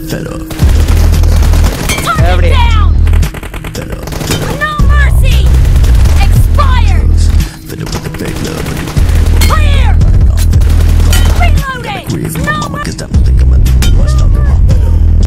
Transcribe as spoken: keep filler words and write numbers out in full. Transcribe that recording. Hello.